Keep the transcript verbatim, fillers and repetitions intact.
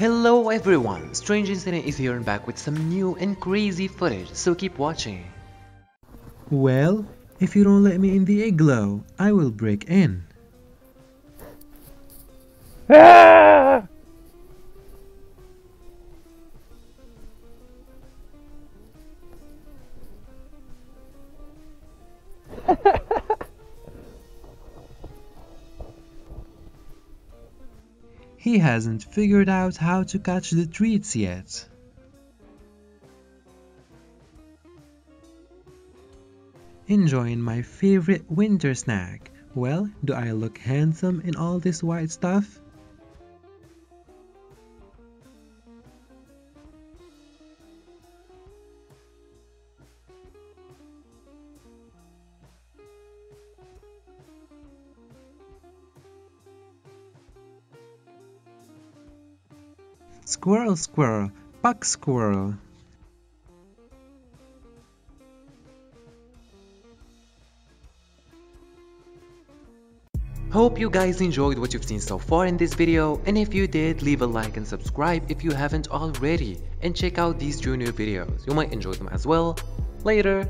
Hello everyone, Strange Incident is here and back with some new and crazy footage, so keep watching. Well, if you don't let me in the igloo, I will break in. Ah! He hasn't figured out how to catch the treats yet. Enjoying my favorite winter snack. Well, do I look handsome in all this white stuff? Squirrel, squirrel, buck squirrel. Hope you guys enjoyed what you've seen so far in this video, and if you did, leave a like and subscribe if you haven't already, and check out these two new videos, you might enjoy them as well. Later!